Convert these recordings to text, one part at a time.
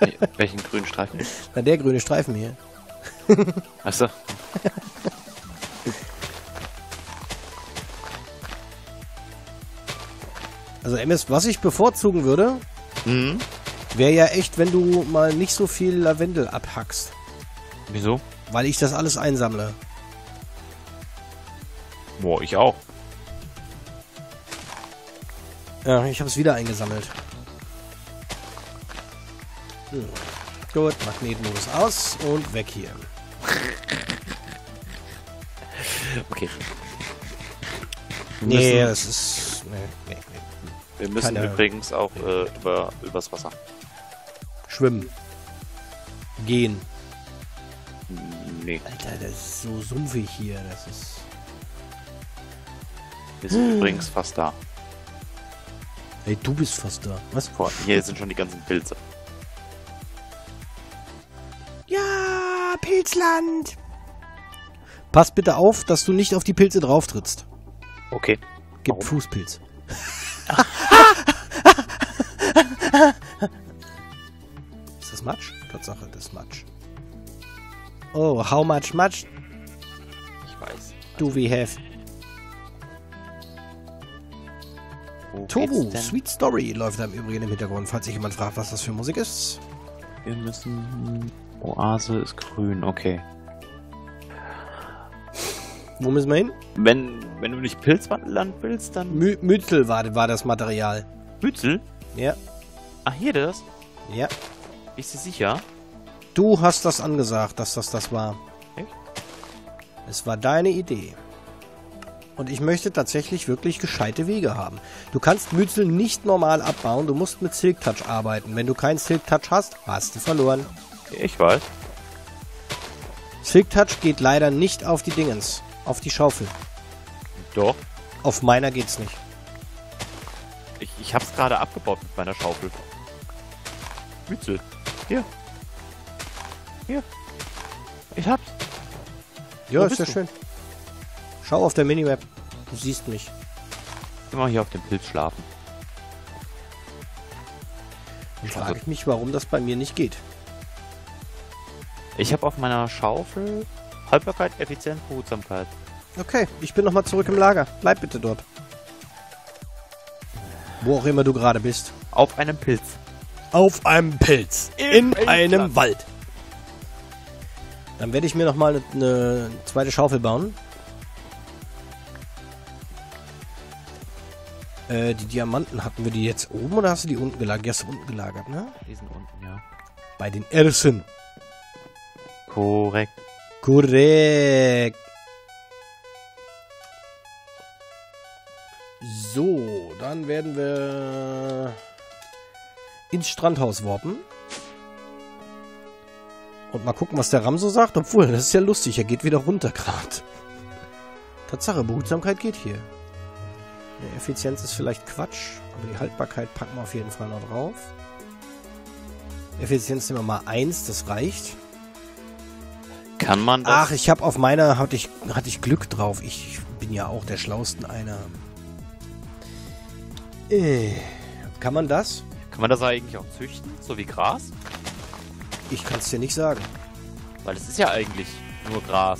Nee, welchen grünen Streifen? Na, der grüne Streifen hier. Achso. Also MS, was ich bevorzugen würde, wäre ja echt, wenn du mal nicht so viel Lavendel abhackst. Wieso? Weil ich das alles einsammle. Boah, ich auch. Ja, ich habe es wieder eingesammelt. Hm. Gut, Magnetmodus aus und weg hier. Okay. Nee, das ist... Nee, nee. Wir müssen übrigens auch übers Wasser. Schwimmen. Gehen. Nee. Alter, das ist so sumpfig hier. Das ist... Wir sind übrigens fast da. Ey, du bist fast da. Was? Boah, hier sind schon die ganzen Pilze. Ja, Pilzland! Pass bitte auf, dass du nicht auf die Pilze drauf trittst. Okay. Gibt Fußpilz. Ist das Matsch? Tatsache, das ist Matsch. Oh, how much Matsch? Ich weiß. Do we have... Tobu, Sweet Story läuft da im Übrigen im Hintergrund, falls sich jemand fragt, was das für Musik ist. Wir müssen... Oase ist grün, okay. Wo müssen wir hin? Wenn du nicht Pilzland willst, dann... Mützel war das Material. Mützel? Ja. Ach, hier das? Ja. Bist du sicher? Du hast das angesagt, dass das das war. Echt? Es war deine Idee. Und ich möchte tatsächlich wirklich gescheite Wege haben. Du kannst Mützel nicht normal abbauen, du musst mit Silk Touch arbeiten. Wenn du keinen Silk Touch hast, hast du verloren. Ich weiß. Silk Touch geht leider nicht auf die Dingens, auf die Schaufel. Doch. Auf meiner geht's nicht. Ich hab's gerade abgebaut mit meiner Schaufel. Mützel. Hier. Hier. Ich hab's. Ja, ist ja schön. Schau auf der Minimap. Du siehst mich. Immer hier auf dem Pilz schlafen. Dann frage ich mich, warum das bei mir nicht geht. Ich habe auf meiner Schaufel Haltbarkeit, Effizienz, Behutsamkeit. Okay, ich bin nochmal zurück im Lager. Bleib bitte dort. Wo auch immer du gerade bist. Auf einem Pilz. Auf einem Pilz. In einem Wald. Dann werde ich mir nochmal eine zweite Schaufel bauen. Die Diamanten, hatten wir die jetzt oben oder hast du die unten gelagert? Die hast du unten gelagert, ne? Die sind unten, ja. Bei den Ersten. Korrekt. Korrekt. So, dann werden wir ins Strandhaus warpen. Und mal gucken, was der Ramso sagt. Obwohl, das ist ja lustig, er geht wieder runter gerade. Tatsache, Behutsamkeit geht hier. Die Effizienz ist vielleicht Quatsch, aber die Haltbarkeit packen wir auf jeden Fall noch drauf. Effizienz nehmen wir mal 1, das reicht. Kann man das? Ach, ich habe auf meiner, hatte ich Glück drauf. Ich bin ja auch der Schlausten einer. Kann man das? Kann man das eigentlich auch züchten, so wie Gras? Ich kann es dir nicht sagen. Weil es ist ja eigentlich nur Gras.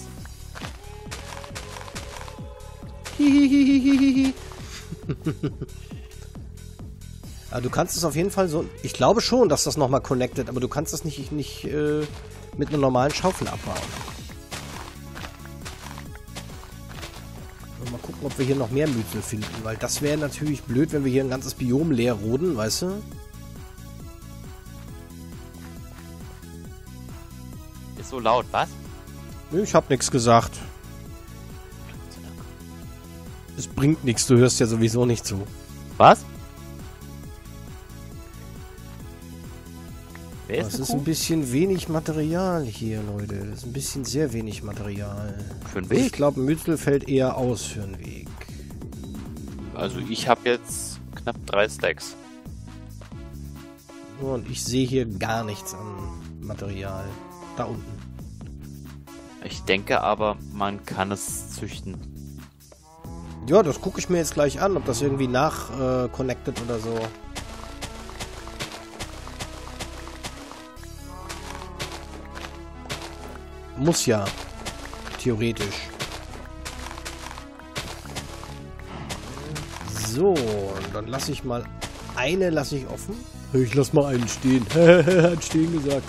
Aber du kannst es auf jeden Fall so... Ich glaube schon, dass das nochmal connected, aber du kannst das nicht mit einer normalen Schaufel abbauen. Mal gucken, ob wir hier noch mehr Mützel finden, weil das wäre natürlich blöd, wenn wir hier ein ganzes Biom leer roden, weißt du? Ist so laut, was? Nö, ich hab nichts gesagt. Es bringt nichts, du hörst ja sowieso nicht zu. Was? Das ist ein bisschen wenig Material hier, Leute. Das ist ein bisschen sehr wenig Material. Für einen Weg? Ich glaube, Mützel fällt eher aus für einen Weg. Also ich habe jetzt knapp 3 Stacks. Und ich sehe hier gar nichts an Material. Da unten. Ich denke aber, man kann es züchten. Ja, das gucke ich mir jetzt gleich an, ob das irgendwie nachconnected oder so. Muss ja. Theoretisch. So, und dann lasse ich mal eine offen. Ich lasse mal einen stehen. Hat stehen gesagt.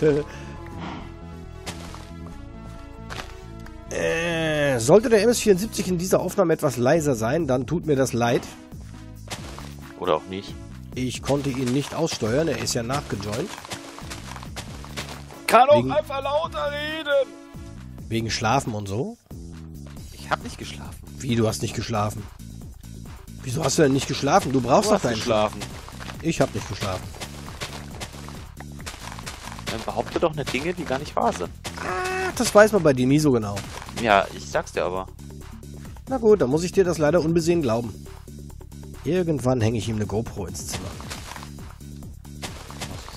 Sollte der MS-74 in dieser Aufnahme etwas leiser sein, dann tut mir das leid. Oder auch nicht. Ich konnte ihn nicht aussteuern, er ist ja nachgejoint. Kann auch einfach lauter reden. Wegen Schlafen und so? Ich hab nicht geschlafen. Wie, du hast nicht geschlafen? Wieso hast du denn nicht geschlafen? Du brauchst doch deinen Schlafen. Ich hab nicht geschlafen. Dann behaupte doch nicht Dinge, die gar nicht wahr sind. Ah, das weiß man bei dir nie so genau. Ja, ich sag's dir aber. Na gut, dann muss ich dir das leider unbesehen glauben. Irgendwann hänge ich ihm eine GoPro ins Zimmer.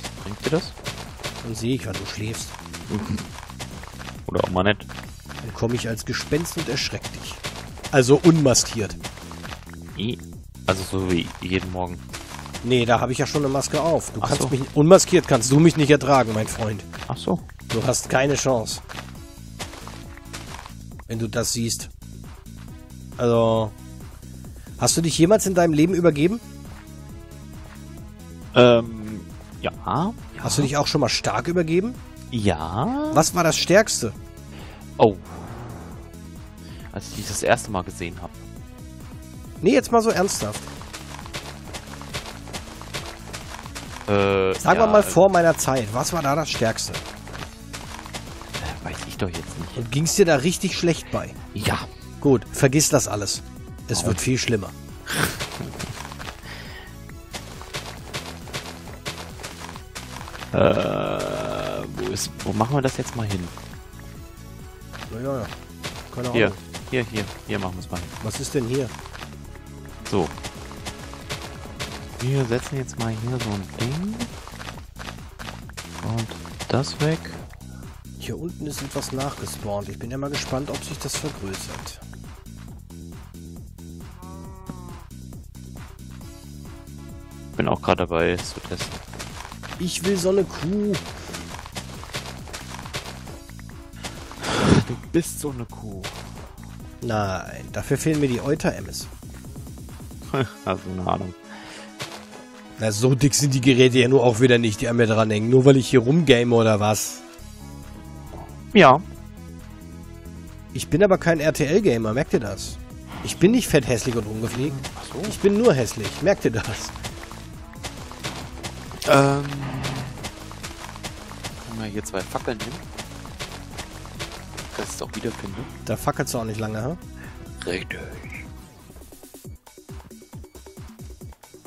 Was bringt dir das? Dann sehe ich, wann du schläfst. Mhm. Oder auch mal nicht. Dann komme ich als Gespenst und erschreck dich. Also unmaskiert. Also so wie jeden Morgen. Nee, da habe ich ja schon eine Maske auf. Du kannst mich unmaskiert kannst du mich nicht ertragen, mein Freund. Ach so. Du hast keine Chance. Wenn du das siehst. Also, hast du dich jemals in deinem Leben übergeben? Ja. Hast du dich auch schon mal stark übergeben? Ja. Was war das Stärkste? Oh. Als ich dich das erste Mal gesehen habe. Nee, jetzt mal so ernsthaft. Sagen wir mal vor meiner Zeit. Was war da das Stärkste? Weiß ich doch jetzt nicht. Und ging's dir da richtig schlecht bei? Ja. Gut, vergiss das alles. Es wird viel schlimmer. Wo machen wir das jetzt mal hin? Ja. Keine Ahnung. Hier machen wir es mal hin. Was ist denn hier? So. Wir setzen jetzt mal hier so ein Ding. Und das weg. Hier unten ist etwas nachgespawnt. Ich bin ja mal gespannt, ob sich das vergrößert. Bin auch gerade dabei, es zu testen. Ich will so eine Kuh. Du bist so eine Kuh. Nein, dafür fehlen mir die Euter-MS. Also eine Ahnung. Na, so dick sind die Geräte ja nur auch wieder nicht, die an mir dranhängen. Nur weil ich hier rumgame oder was? Ja. Ich bin aber kein RTL-Gamer, merkt ihr das? Ich bin nicht fett, hässlich und ungepflegt. Ach so. Ich bin nur hässlich, merkt ihr das? Können wir hier zwei Fackeln hin? Dass ich es auch wiederfinde. Da fackelst du auch nicht lange, ha? Richtig.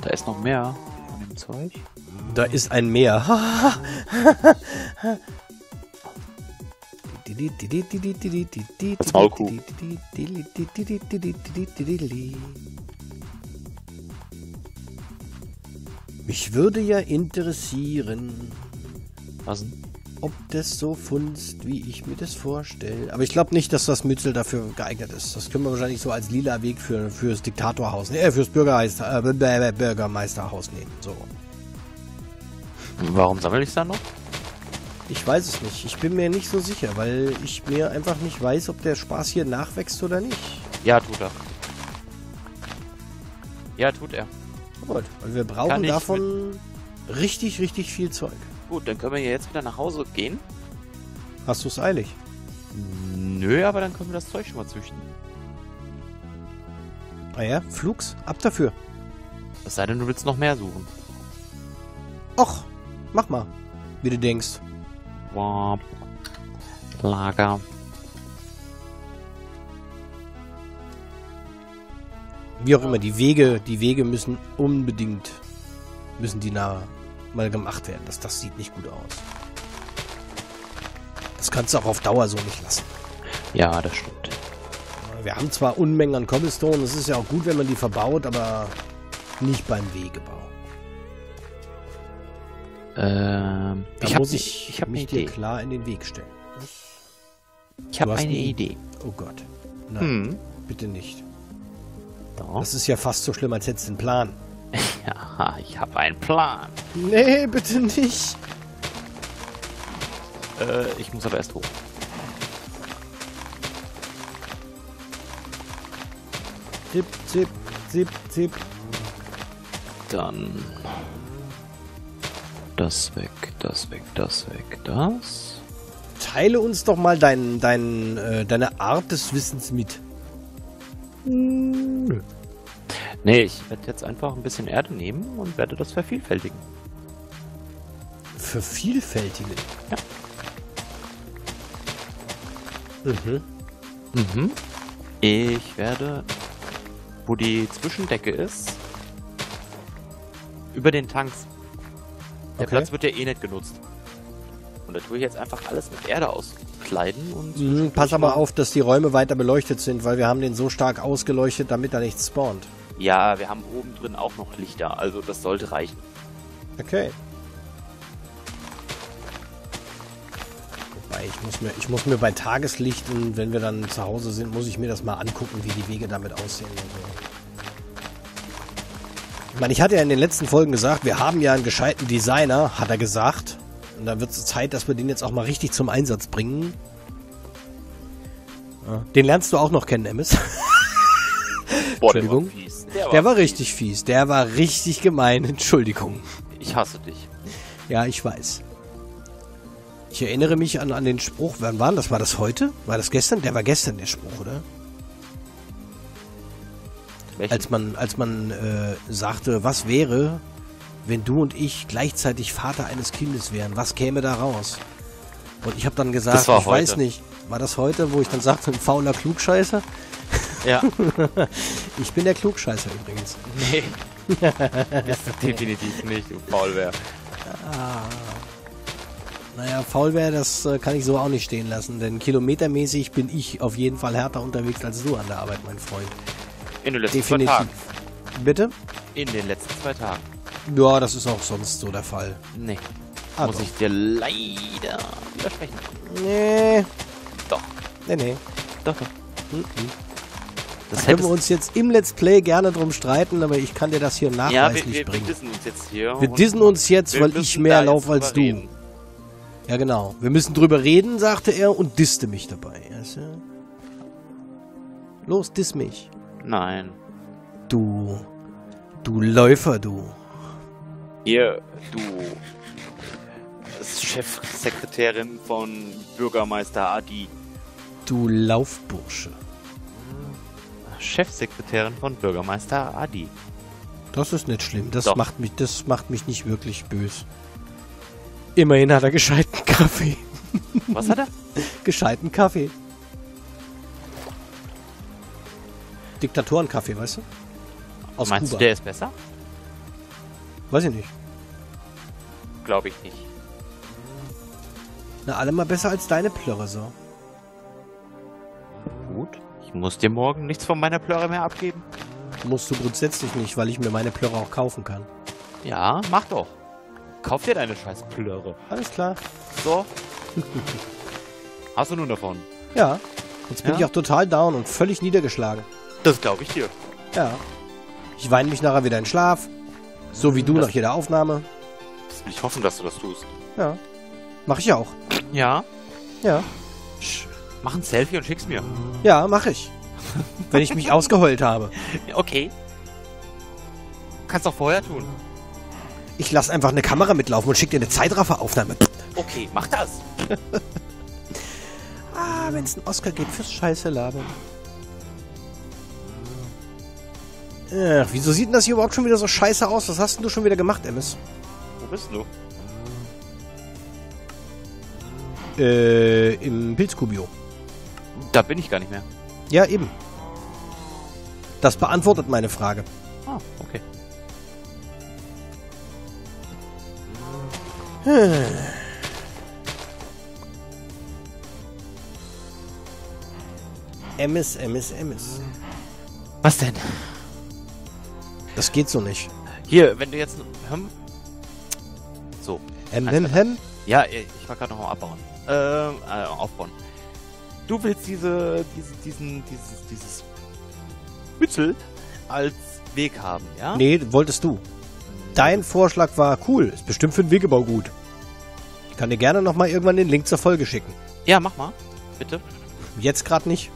Da ist noch mehr von dem Zeug. Da ist ein Meer. Das Maulkuh. Mich würde ja interessieren, was? Ob das so funzt, wie ich mir das vorstelle. Aber ich glaube nicht, dass das Mützel dafür geeignet ist. Das können wir wahrscheinlich so als lila Weg fürs Diktatorhaus, fürs Bürgermeisterhaus nehmen. So. Warum sammle ich es dann noch? Ich weiß es nicht. Ich bin mir nicht so sicher, weil ich mir einfach nicht weiß, ob der Spaß hier nachwächst oder nicht. Ja, tut er. Ja, tut er. Gut, und wir brauchen davon richtig, richtig viel Zeug. Gut, dann können wir jetzt wieder nach Hause gehen. Hast du es eilig? Nö, aber dann können wir das Zeug schon mal züchten. Ah ja, flugs, ab dafür. Es sei denn, du willst noch mehr suchen. Och, mach mal, wie du denkst. Lager. Wie auch immer, die Wege müssen unbedingt, die nahe mal gemacht werden. Das sieht nicht gut aus. Das kannst du auch auf Dauer so nicht lassen. Ja, das stimmt. Wir haben zwar Unmengen an Cobblestone, es ist ja auch gut, wenn man die verbaut, aber nicht beim Wegebau. Ich muss mich dir klar in den Weg stellen. Ich habe eine Idee. Oh Gott. Nein, bitte nicht. Doch. Das ist ja fast so schlimm, als hättest du einen Plan. Ja, ich habe einen Plan. Nee, bitte nicht. Ich muss aber erst hoch. Zip, zip, zip, zip. Dann das weg, das weg, das weg, das. Teile uns doch mal deine Art des Wissens mit. Nö. Nee, ich werde jetzt einfach ein bisschen Erde nehmen und werde das vervielfältigen. Vervielfältigen? Ja. Mhm. Mhm. Ich werde, wo die Zwischendecke ist, über den Tanks. Der Platz wird ja eh nicht genutzt. Und da tue ich jetzt einfach alles mit Erde auskleiden. Und pass aber auf, dass die Räume weiter beleuchtet sind, weil wir haben den so stark ausgeleuchtet, damit da nichts spawnt. Ja, wir haben oben drin auch noch Lichter, also das sollte reichen. Okay. Wobei, ich muss mir bei Tageslicht, und wenn wir dann zu Hause sind, muss ich mir das mal angucken, wie die Wege damit aussehen. Ich meine, ich hatte ja in den letzten Folgen gesagt, wir haben ja einen gescheiten Designer, hat er gesagt. Und dann wird es Zeit, dass wir den jetzt auch mal richtig zum Einsatz bringen. Ja. Den lernst du auch noch kennen, MS. Boah, Entschuldigung. Der war fies. Der war richtig fies. Der war richtig gemein. Entschuldigung. Ich hasse dich. Ja, ich weiß. Ich erinnere mich an den Spruch. Wann war das? War das heute? War das gestern? Der war gestern, der Spruch, oder? Welchen? Als man sagte, was wäre, wenn du und ich gleichzeitig Vater eines Kindes wären, was käme da raus? Und ich habe dann gesagt, ich weiß nicht, war das heute, wo ich dann sagte, ein fauler Klugscheißer? Ja. Ich bin der Klugscheißer übrigens. Nee, bist du definitiv nicht, du Faulbär. Ah. Naja, Faulbär, das kann ich so auch nicht stehen lassen, denn kilometermäßig bin ich auf jeden Fall härter unterwegs als du an der Arbeit, mein Freund. In den letzten definitiv. 2 Tagen. Bitte? In den letzten 2 Tagen. Ja, das ist auch sonst so der Fall. Nee. Ah, muss doch. Ich dir leider widersprechen. Nee. Doch. Nee, nee. Doch, doch. Mhm. Das können wir uns jetzt im Let's Play gerne drum streiten, aber ich kann dir das hier nachweislich bringen. Wir dissen uns jetzt hier. Wir dissen uns jetzt, weil ich mehr laufe als du. Reden. Ja, genau. Wir müssen drüber reden, sagte er und disste mich dabei. Also, los, diss mich. Nein. Du Läufer, du. Hier, du Chefsekretärin von Bürgermeister Adi. Du Laufbursche. Chefsekretärin von Bürgermeister Adi. Das ist nicht schlimm, das macht mich nicht wirklich böse. Immerhin hat er gescheiten Kaffee. Was hat er? Gescheiten Kaffee. Diktatorenkaffee, weißt du? Aus Meinst Kuba. Du, der ist besser? Weiß ich nicht. Glaube ich nicht. Na, alle mal besser als deine Plörre, so. Gut. Ich muss dir morgen nichts von meiner Plörre mehr abgeben. Musst du grundsätzlich nicht, weil ich mir meine Plörre auch kaufen kann. Ja, mach doch. Kauf dir deine scheiß Plörre. Alles klar. So. Hast du nun davon? Ja. Jetzt bin ich auch total down und völlig niedergeschlagen. Das glaube ich dir. Ja. Ich weine mich nachher wieder in Schlaf. So wie du nach jeder Aufnahme. Ich hoffe, dass du das tust. Ja. Mach ich auch. Ja? Ja. Mach ein Selfie und schick's mir. Ja, mach ich. Wenn ich mich ausgeheult habe. Okay. Kannst auch vorher tun. Ich lass einfach eine Kamera mitlaufen und schick dir eine Zeitrafferaufnahme. Okay, mach das. Wenn's einen Oscar gibt fürs scheiße Labern. Ach, wieso sieht denn das hier überhaupt schon wieder so scheiße aus? Was hast denn du schon wieder gemacht, MS? Wo bist du? Im Pilzkubio. Da bin ich gar nicht mehr. Ja, eben. Das beantwortet meine Frage. Ah, okay. MS. Was denn? Das geht so nicht. Hier, wenn du jetzt... So. Ja, ich war gerade noch am Abbauen. Aufbauen. Du willst dieses Mützel als Weg haben, ja? Nee, wolltest du. Dein Vorschlag war cool. Ist bestimmt für den Wegebau gut. Ich kann dir gerne nochmal irgendwann den Link zur Folge schicken. Ja, mach mal. Bitte. Jetzt gerade nicht.